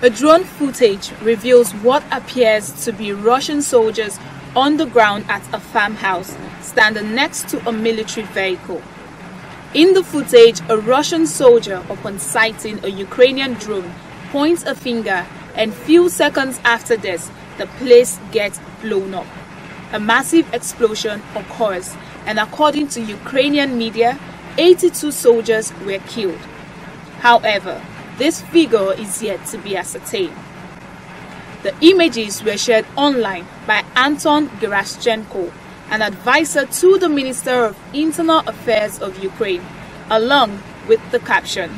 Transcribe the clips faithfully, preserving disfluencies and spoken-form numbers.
A drone footage reveals what appears to be Russian soldiers on the ground at a farmhouse, standing next to a military vehicle. In the footage, a Russian soldier, upon sighting a Ukrainian drone, points a finger, and few seconds after this, the place gets blown up. A massive explosion occurs, and according to Ukrainian media, eighty-two soldiers were killed. However, this figure is yet to be ascertained. The images were shared online by Anton Geraschenko, an advisor to the Minister of Internal Affairs of Ukraine, along with the caption,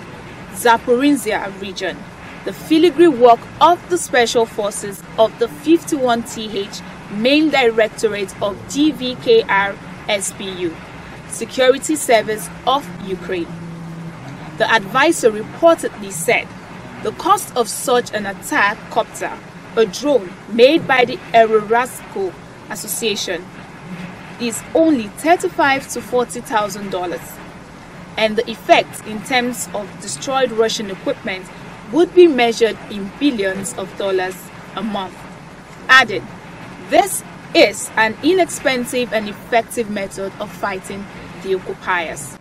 Zaporizhia region, the filigree work of the Special Forces of the fifty-one T H Main Directorate of D V K R S B U, Security Service of Ukraine. The advisor reportedly said, the cost of such an attack copter, a drone made by the Aerorasko Association, is only thirty-five thousand to forty thousand dollars, and the effect in terms of destroyed Russian equipment would be measured in billions of dollars a month. Added, this is an inexpensive and effective method of fighting the occupiers.